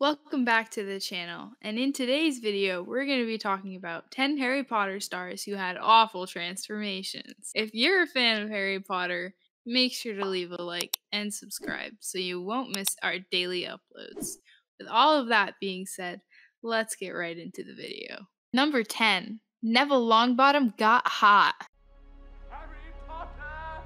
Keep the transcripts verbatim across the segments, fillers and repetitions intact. Welcome back to the channel, and in today's video we're going to be talking about ten Harry Potter stars who had awful transformations. If you're a fan of Harry Potter, make sure to leave a like and subscribe so you won't miss our daily uploads. With all of that being said, let's get right into the video. Number ten. Neville Longbottom got hot. Harry Potter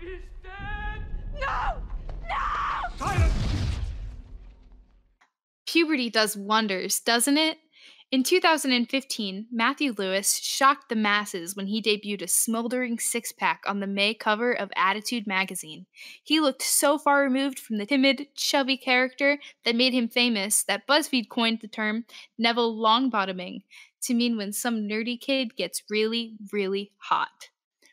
is dead! No! No! Silence! Puberty does wonders, doesn't it? In two thousand fifteen, Matthew Lewis shocked the masses when he debuted a smoldering six-pack on the May cover of Attitude magazine. He looked so far removed from the timid, chubby character that made him famous that Buzzfeed coined the term Neville Longbottoming to mean when some nerdy kid gets really, really hot.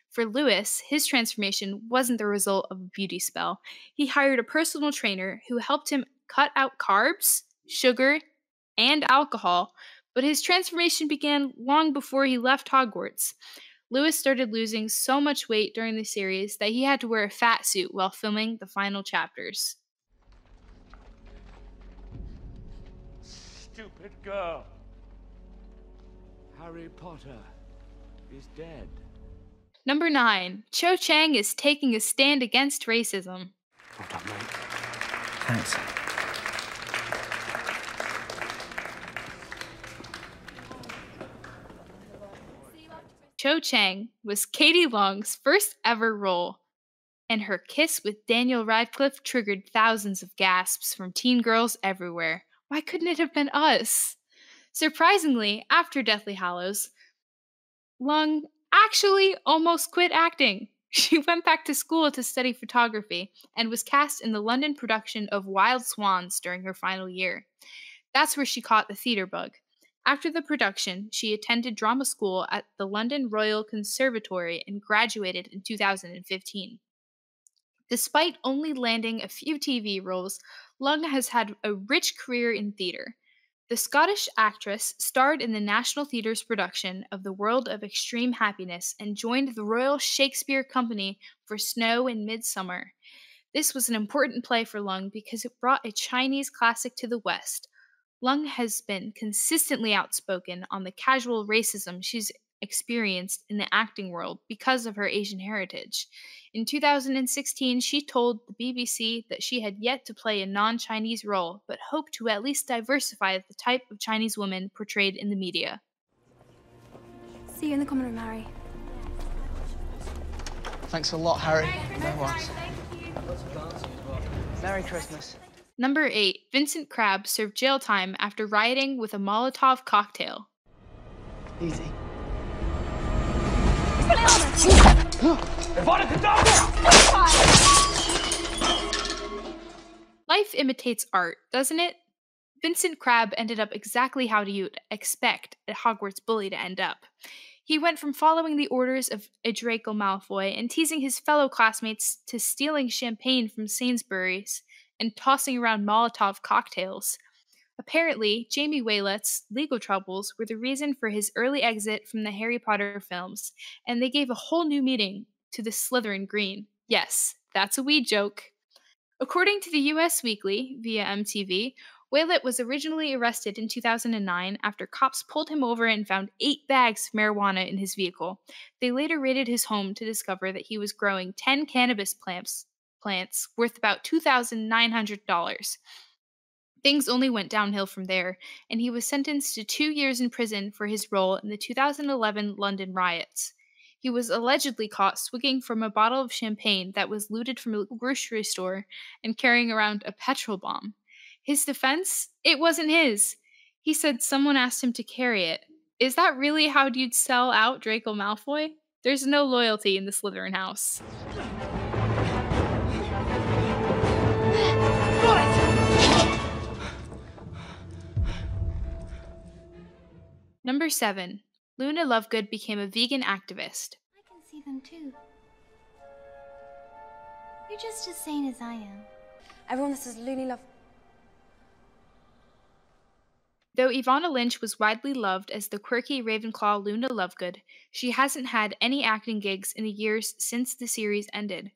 For Lewis, his transformation wasn't the result of a beauty spell. He hired a personal trainer who helped him cut out carbs, sugar, and alcohol, but his transformation began long before he left Hogwarts. Lewis started losing so much weight during the series that he had to wear a fat suit while filming the final chapters. Stupid girl. Harry Potter is dead. Number nine. Cho Chang is taking a stand against racism. Well done, mate. Thanks. Cho Chang was Katie Long's first ever role, and her kiss with Daniel Radcliffe triggered thousands of gasps from teen girls everywhere. Why couldn't it have been us? Surprisingly, after Deathly Hallows, Long actually almost quit acting. She went back to school to study photography and was cast in the London production of Wild Swans during her final year. That's where she caught the theater bug. After the production, she attended drama school at the London Royal Conservatory and graduated in two thousand fifteen. Despite only landing a few T V roles, Lung has had a rich career in theater. The Scottish actress starred in the National Theatre's production of The World of Extreme Happiness and joined the Royal Shakespeare Company for Snow and Midsummer. This was an important play for Lung because it brought a Chinese classic to the West. Lung has been consistently outspoken on the casual racism she's experienced in the acting world because of her Asian heritage. In two thousand sixteen, she told the B B C that she had yet to play a non-Chinese role, but hoped to at least diversify the type of Chinese woman portrayed in the media. See you in the common room, Harry. Thanks a lot, Harry. No worries. Merry Christmas. Number eight. Vincent Crabbe served jail time after rioting with a Molotov cocktail. Easy. Life imitates art, doesn't it? Vincent Crabbe ended up exactly how you'd expect a Hogwarts bully to end up. He went from following the orders of a Draco Malfoy and teasing his fellow classmates to stealing champagne from Sainsbury's and tossing around Molotov cocktails. Apparently, Jamie Waylett's legal troubles were the reason for his early exit from the Harry Potter films, and they gave a whole new meaning to the Slytherin green. Yes, that's a weed joke. According to the U S Weekly, via M T V, Waylett was originally arrested in two thousand nine after cops pulled him over and found eight bags of marijuana in his vehicle. They later raided his home to discover that he was growing ten cannabis plants, plants worth about two thousand nine hundred dollars. Things only went downhill from there, and he was sentenced to two years in prison for his role in the two thousand eleven London riots. He was allegedly caught swigging from a bottle of champagne that was looted from a grocery store and carrying around a petrol bomb. His defense? It wasn't his. He said someone asked him to carry it. Is that really how you'd sell out Draco Malfoy? There's no loyalty in the Slytherin house. Number seven. Luna Lovegood became a vegan activist. I can see them too. You're just as sane as I am. Everyone, this is Looney Love. Though Evanna Lynch was widely loved as the quirky Ravenclaw Luna Lovegood, she hasn't had any acting gigs in the years since the series ended.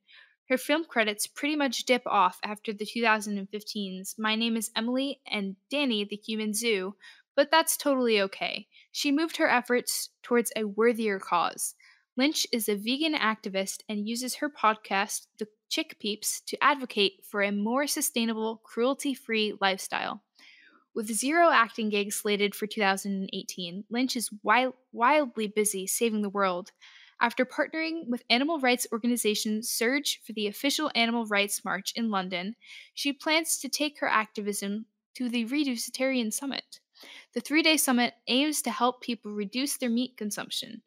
Her film credits pretty much dip off after the two thousand fifteen's My Name is Emily and Danny the Human Zoo, but that's totally okay. She moved her efforts towards a worthier cause. Lynch is a vegan activist and uses her podcast, The Chick Peeps, to advocate for a more sustainable, cruelty-free lifestyle. With zero acting gigs slated for two thousand eighteen, Lynch is wild, wildly busy saving the world. After partnering with animal rights organization Surge for the official Animal Rights March in London, she plans to take her activism to the Reducetarian Summit. The three-day summit aims to help people reduce their meat consumption.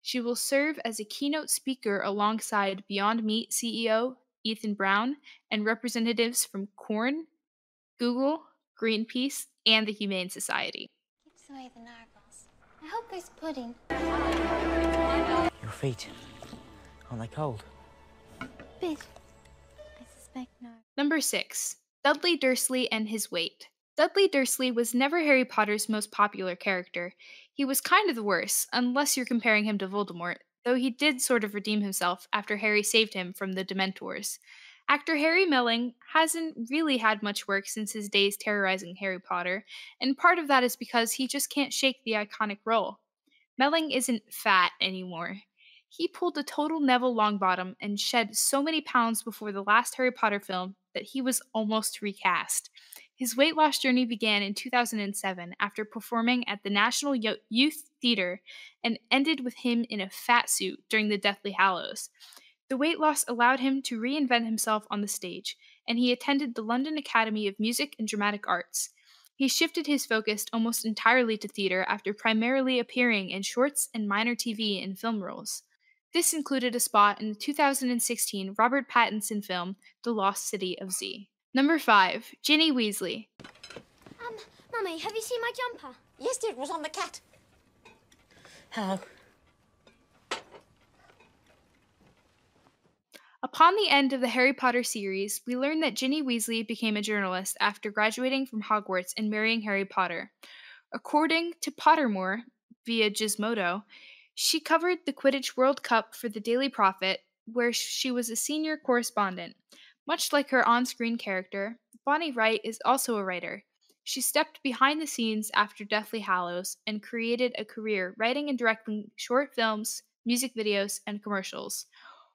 She will serve as a keynote speaker alongside Beyond Meat C E O Ethan Brown and representatives from Corn, Google, Greenpeace, and the Humane Society. Keeps away the narwhals. I hope there's pudding. Your feet, aren't they cold? Bit. I suspect not. Number six, Dudley Dursley and his weight. Dudley Dursley was never Harry Potter's most popular character. He was kind of the worst, unless you're comparing him to Voldemort, though he did sort of redeem himself after Harry saved him from the Dementors. Actor Harry Melling hasn't really had much work since his days terrorizing Harry Potter, and part of that is because he just can't shake the iconic role. Melling isn't fat anymore. He pulled a total Neville Longbottom and shed so many pounds before the last Harry Potter film that he was almost recast. His weight loss journey began in two thousand seven after performing at the National Yo- Youth Theatre and ended with him in a fat suit during the Deathly Hallows. The weight loss allowed him to reinvent himself on the stage, and he attended the London Academy of Music and Dramatic Arts. He shifted his focus almost entirely to theatre after primarily appearing in shorts and minor T V and film roles. This included a spot in the two thousand sixteen Robert Pattinson film, The Lost City of Z. Number five, Ginny Weasley. Um, Mummy, have you seen my jumper? Yes, dear, it was on the cat. Hello. Upon the end of the Harry Potter series, we learn that Ginny Weasley became a journalist after graduating from Hogwarts and marrying Harry Potter. According to Pottermore, via Gizmodo, she covered the Quidditch World Cup for the Daily Prophet, where she was a senior correspondent. Much like her on-screen character, Bonnie Wright is also a writer. She stepped behind the scenes after Deathly Hallows and created a career writing and directing short films, music videos, and commercials.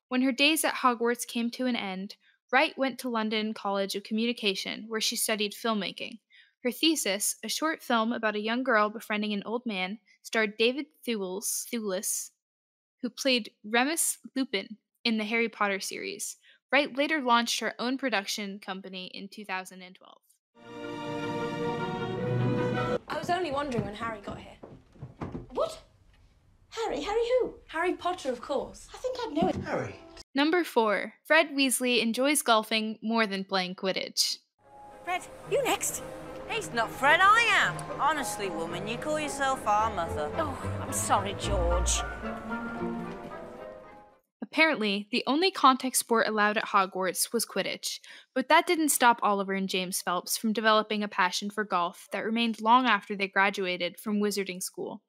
When her days at Hogwarts came to an end, Wright went to London College of Communication, where she studied filmmaking. Her thesis, a short film about a young girl befriending an old man, starred David Thewlis, who played Remus Lupin in the Harry Potter series. Wright later launched her own production company in two thousand twelve. I was only wondering when Harry got here. What? Harry? Harry who? Harry Potter, of course. I think I'd know it. Harry. Number four. Fred Weasley enjoys golfing more than playing Quidditch. Fred, you next. He's not Fred, I am. Honestly, woman, you call yourself our mother. Oh, I'm sorry, George. Apparently, the only contact sport allowed at Hogwarts was Quidditch, but that didn't stop Oliver and James Phelps from developing a passion for golf that remained long after they graduated from wizarding school.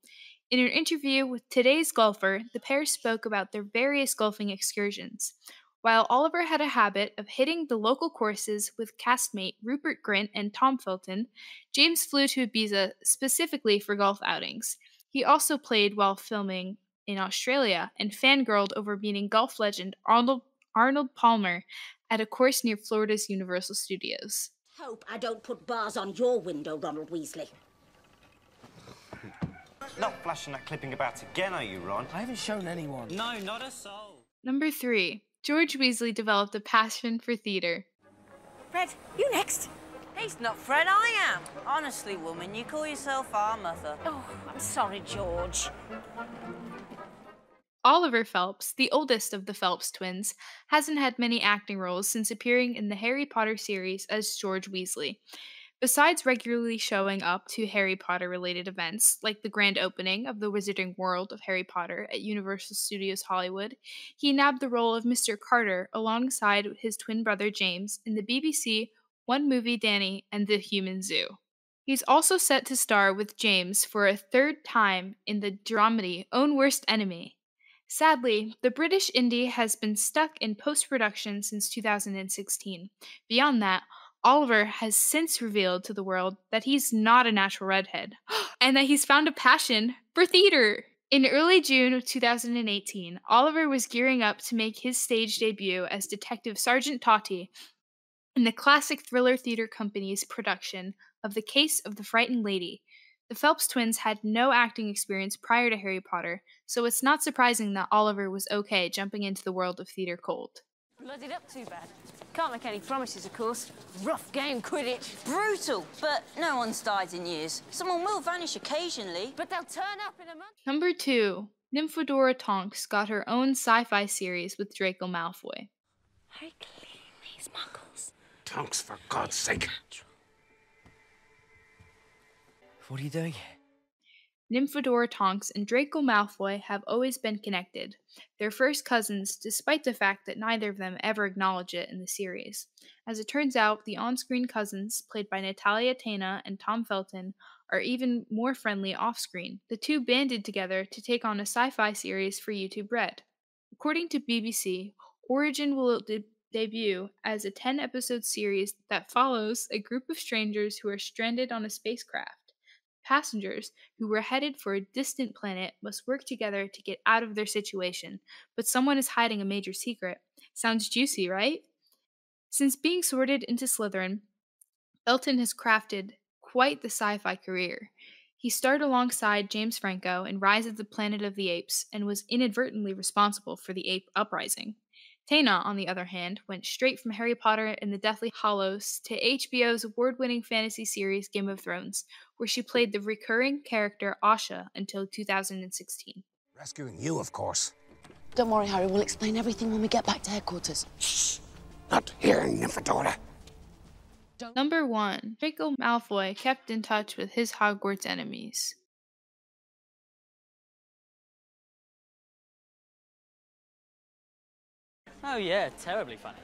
In an interview with Today's Golfer, the pair spoke about their various golfing excursions. While Oliver had a habit of hitting the local courses with castmate Rupert Grint and Tom Felton, James flew to Ibiza specifically for golf outings. He also played while filming in Australia, and fangirled over meeting golf legend Arnold, Arnold Palmer at a course near Florida's Universal Studios. Hope I don't put bars on your window, Ronald Weasley. Not flashing that clipping about again, are you, Ron? I haven't shown anyone. No, not a soul. Number three. George Weasley developed a passion for theatre. Fred, you next. He's not Fred, I am. Honestly, woman, you call yourself our mother. Oh, I'm sorry, George. Oliver Phelps, the oldest of the Phelps twins, hasn't had many acting roles since appearing in the Harry Potter series as George Weasley. Besides regularly showing up to Harry Potter-related events, like the grand opening of the Wizarding World of Harry Potter at Universal Studios Hollywood, he nabbed the role of Mister Carter alongside his twin brother James in the B B C One Movie Danny and the Human Zoo. He's also set to star with James for a third time in the dramedy Own Worst Enemy. Sadly, the British indie has been stuck in post-production since two thousand sixteen. Beyond that, Oliver has since revealed to the world that he's not a natural redhead, and that he's found a passion for theater. In early June of two thousand eighteen, Oliver was gearing up to make his stage debut as Detective Sergeant Totti in the Classic Thriller Theatre Company's production of The Case of the Frightened Lady. The Phelps twins had no acting experience prior to Harry Potter, so it's not surprising that Oliver was okay jumping into the world of theatre cold. Blooded up too bad. Can't make any promises, of course. Rough game, Quidditch. Brutal, but no one's died in years. Someone will vanish occasionally, but they'll turn up in a month. Number two, Nymphadora Tonks got her own sci-fi series with Draco Malfoy. I clean these muggles. Tonks, for God's sake. What are you doing here? Nymphadora Tonks and Draco Malfoy have always been connected. They're first cousins, despite the fact that neither of them ever acknowledge it in the series. As it turns out, the on-screen cousins, played by Natalia Tena and Tom Felton, are even more friendly off-screen. The two banded together to take on a sci-fi series for YouTube Red. According to B B C, Origin will de- debut as a ten-episode series that follows a group of strangers who are stranded on a spacecraft. Passengers, who were headed for a distant planet, must work together to get out of their situation, but someone is hiding a major secret. Sounds juicy, right? Since being sorted into Slytherin, Felton has crafted quite the sci-fi career. He starred alongside James Franco in Rise of the Planet of the Apes and was inadvertently responsible for the ape uprising. Tena, on the other hand, went straight from Harry Potter and the Deathly Hallows to H B O's award-winning fantasy series Game of Thrones, where she played the recurring character Asha until two thousand sixteen. Rescuing you, of course. Don't worry, Harry. We'll explain everything when we get back to headquarters. Shh! Not here, Nymphadora. Number one. Draco Malfoy kept in touch with his Hogwarts enemies. Oh yeah, terribly funny.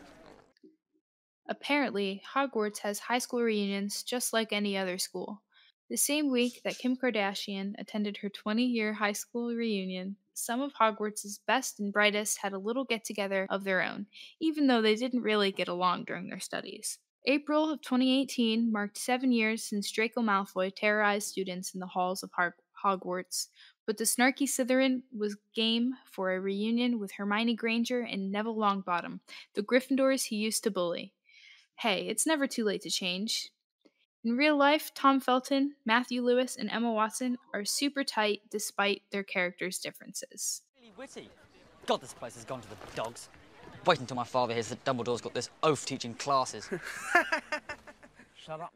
Apparently, Hogwarts has high school reunions just like any other school. The same week that Kim Kardashian attended her twenty-year high school reunion, some of Hogwarts' best and brightest had a little get-together of their own, even though they didn't really get along during their studies. April of twenty eighteen marked seven years since Draco Malfoy terrorized students in the halls of Har- Hogwarts, but the snarky Slytherin was game for a reunion with Hermione Granger and Neville Longbottom, the Gryffindors he used to bully. Hey, it's never too late to change. In real life, Tom Felton, Matthew Lewis, and Emma Watson are super tight despite their characters' differences. Really witty. God, this place has gone to the dogs. Wait until my father hears that Dumbledore's got this oaf teaching classes. Shut up.